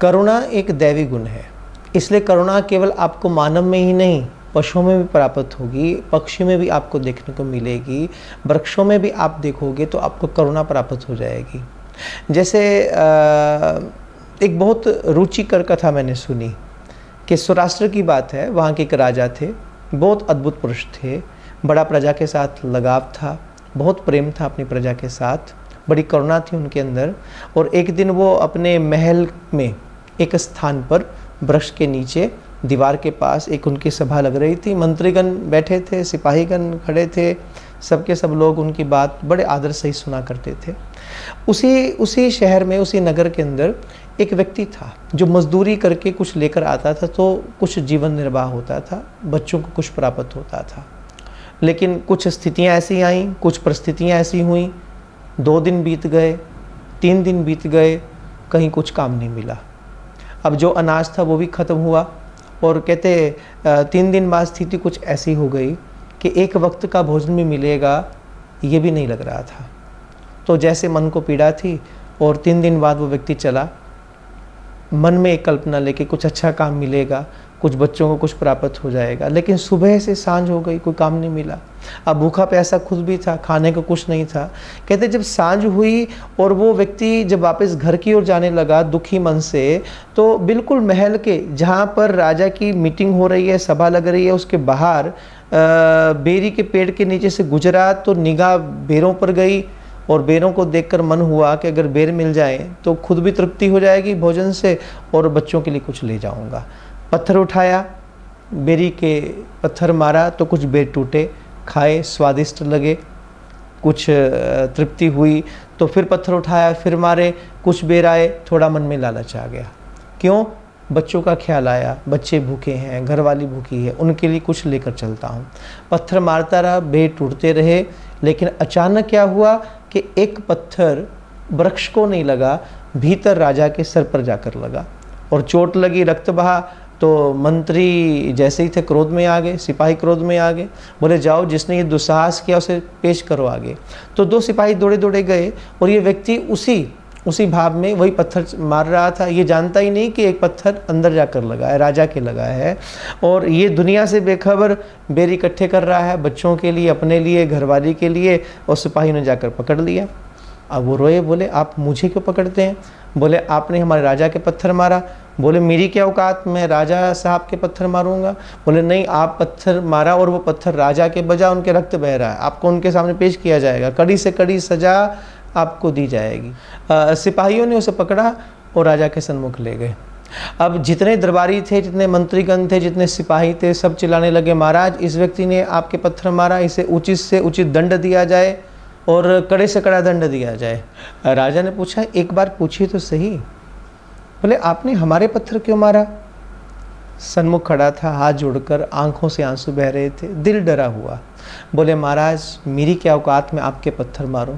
करुणा एक दैवी गुण है, इसलिए करुणा केवल आपको मानव में ही नहीं पशुओं में भी प्राप्त होगी, पक्षी में भी आपको देखने को मिलेगी, वृक्षों में भी आप देखोगे तो आपको करुणा प्राप्त हो जाएगी। जैसे एक बहुत रुचिकर कथा मैंने सुनी कि सौराष्ट्र की बात है, वहाँ के एक राजा थे, बहुत अद्भुत पुरुष थे, बड़ा प्रजा के साथ लगाव था, बहुत प्रेम था अपनी प्रजा के साथ, बड़ी करुणा थी उनके अंदर। और एक दिन वो अपने महल में एक स्थान पर वृक्ष के नीचे दीवार के पास एक उनकी सभा लग रही थी, मंत्रीगण बैठे थे, सिपाहीगण खड़े थे, सबके सब लोग उनकी बात बड़े आदर से ही सुना करते थे। उसी शहर में, उसी नगर के अंदर एक व्यक्ति था जो मजदूरी करके कुछ लेकर आता था तो कुछ जीवन निर्वाह होता था, बच्चों को कुछ प्राप्त होता था। लेकिन कुछ स्थितियां ऐसी आईं, कुछ परिस्थितियां ऐसी हुई, 2 दिन बीत गए, 3 दिन बीत गए, कहीं कुछ काम नहीं मिला। अब जो अनाज था वो भी ख़त्म हुआ और कहते 3 दिन बाद स्थिति कुछ ऐसी हो गई कि एक वक्त का भोजन भी मिलेगा ये भी नहीं लग रहा था। तो जैसे मन को पीड़ा थी और 3 दिन बाद वो व्यक्ति चला, मन में एक कल्पना लेके कुछ अच्छा काम मिलेगा, कुछ बच्चों को कुछ प्राप्त हो जाएगा। लेकिन सुबह से सांझ हो गई, कोई काम नहीं मिला। अब भूखा प्यासा खुद भी था, खाने को कुछ नहीं था। कहते जब सांझ हुई और वो व्यक्ति जब वापस घर की ओर जाने लगा दुखी मन से, तो बिल्कुल महल के जहाँ पर राजा की मीटिंग हो रही है, सभा लग रही है, उसके बाहर बेरी के पेड़ के नीचे से गुजरा तो निगाह बेरों पर गई और बेरों को देखकर मन हुआ कि अगर बेर मिल जाए तो खुद भी तृप्ति हो जाएगी भोजन से और बच्चों के लिए कुछ ले जाऊंगा। पत्थर उठाया, बेरी के पत्थर मारा तो कुछ बेर टूटे, खाए, स्वादिष्ट लगे, कुछ तृप्ति हुई। तो फिर पत्थर उठाया, फिर मारे, कुछ बेर आए, थोड़ा मन में लालच आ गया। क्यों? बच्चों का ख्याल आया, बच्चे भूखे हैं, घरवाली भूखी है, उनके लिए कुछ लेकर चलता हूँ। पत्थर मारता रहा, बेर टूटते रहे, लेकिन अचानक क्या हुआ कि एक पत्थर वृक्ष को नहीं लगा, भीतर राजा के सर पर जाकर लगा और चोट लगी, रक्त बहा। तो मंत्री जैसे ही थे क्रोध में आ गए, सिपाही क्रोध में आ गए, बोले जाओ जिसने ये दुस्साहस किया उसे पेश करो आगे। तो 2 सिपाही दौड़े दौड़े गए और ये व्यक्ति उसी भाव में वही पत्थर मार रहा था, ये जानता ही नहीं कि एक पत्थर अंदर जाकर लगा है, राजा के लगा है, और ये दुनिया से बेखबर बेर इकट्ठे कर रहा है बच्चों के लिए, अपने लिए, घरवाली के लिए। और सिपाही ने जाकर पकड़ लिया। अब वो रोए, बोले आप मुझे क्यों पकड़ते हैं? बोले आपने हमारे राजा के पत्थर मारा। बोले मेरी क्या औकात, मैं राजा साहब के पत्थर मारूंगा। बोले नहीं, आप पत्थर मारा और वो पत्थर राजा के बजा उनके रक्त बह रहा है, आपको उनके सामने पेश किया जाएगा, कड़ी से कड़ी सजा आपको दी जाएगी। सिपाहियों ने उसे पकड़ा और राजा के सन्मुख ले गए। अब जितने दरबारी थे, जितने मंत्रीगण थे, जितने सिपाही थे, सब चिल्लाने लगे महाराज इस व्यक्ति ने आपके पत्थर मारा, इसे उचित से उचित दंड दिया जाए और कड़े से कड़ा दंड दिया जाए। राजा ने पूछा एक बार पूछिए तो सही। बोले आपने हमारे पत्थर क्यों मारा? सन्मुख खड़ा था, हाथ जोड़कर, आंखों से आंसू बह रहे थे, दिल डरा हुआ। बोले महाराज मेरी क्या औकात में आपके पत्थर मारूं।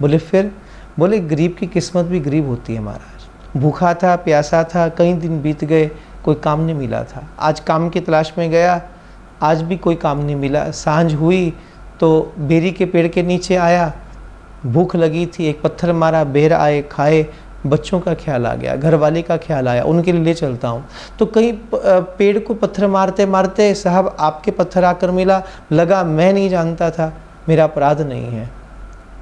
बोले फिर? बोले गरीब की किस्मत भी गरीब होती है महाराज, भूखा था, प्यासा था, कई दिन बीत गए, कोई काम नहीं मिला था, आज काम की तलाश में गया, आज भी कोई काम नहीं मिला। सांझ हुई तो बेरी के पेड़ के नीचे आया, भूख लगी थी, एक पत्थर मारा, बेर आए, खाए, बच्चों का ख्याल आ गया, घरवाले का ख्याल आया, उनके लिए ले चलता हूँ। तो कहीं पेड़ को पत्थर मारते मारते साहब आपके पत्थर आकर मिला, लगा मैं नहीं जानता था, मेरा अपराध नहीं है।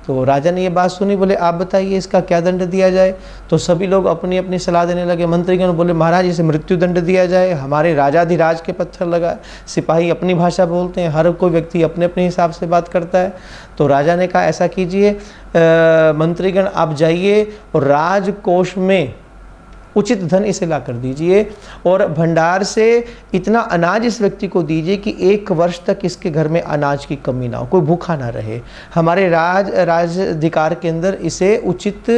तो राजा ने ये बात सुनी, बोले आप बताइए इसका क्या दंड दिया जाए। तो सभी लोग अपनी अपनी सलाह देने लगे। मंत्रीगण बोले महाराज इसे मृत्यु दंड दिया जाए, हमारे राजाधिराज के पत्थर लगा। सिपाही अपनी भाषा बोलते हैं, हर कोई व्यक्ति अपने अपने हिसाब से बात करता है। तो राजा ने कहा ऐसा कीजिए मंत्रीगण आप जाइए और राजकोष में उचित धन इसे ला कर दीजिए और भंडार से इतना अनाज इस व्यक्ति को दीजिए कि 1 वर्ष तक इसके घर में अनाज की कमी ना हो, कोई भूखा ना रहे। हमारे राजाधिकार के अंदर इसे उचित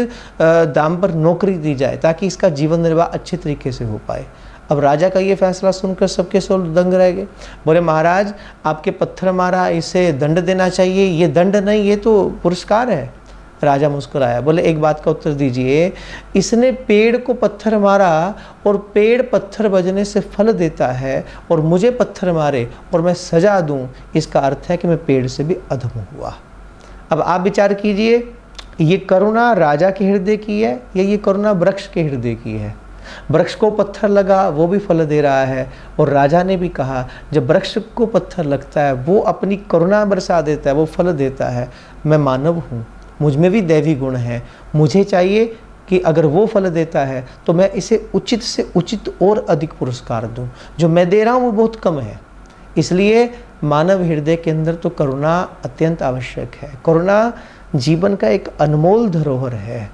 दाम पर नौकरी दी जाए ताकि इसका जीवन निर्वाह अच्छे तरीके से हो पाए। अब राजा का ये फैसला सुनकर सबके सब दंग रह गए। बोले महाराज आपके पत्थर मारा, इसे दंड देना चाहिए, ये दंड नहीं, ये तो पुरस्कार है। राजा मुस्कुराया, बोले एक बात का उत्तर दीजिए, इसने पेड़ को पत्थर मारा और पेड़ पत्थर बजने से फल देता है और मुझे पत्थर मारे और मैं सजा दूं, इसका अर्थ है कि मैं पेड़ से भी अधम हुआ। अब आप विचार कीजिए, ये करुणा राजा के हृदय की है या ये करुणा वृक्ष के हृदय की है? वृक्ष को पत्थर लगा वो भी फल दे रहा है। और राजा ने भी कहा जब वृक्ष को पत्थर लगता है वो अपनी करुणा बरसा देता है, वो फल देता है। मैं मानव हूँ, मुझ में भी दैवी गुण है, मुझे चाहिए कि अगर वो फल देता है तो मैं इसे उचित से उचित और अधिक पुरस्कार दूँ। जो मैं दे रहा हूँ वो बहुत कम है। इसलिए मानव हृदय के अंदर तो करुणा अत्यंत आवश्यक है। करुणा जीवन का एक अनमोल धरोहर है।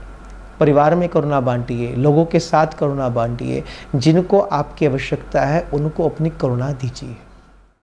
परिवार में करुणा बांटिए, लोगों के साथ करुणा बांटिए, जिनको आपकी आवश्यकता है उनको अपनी करुणा दीजिए।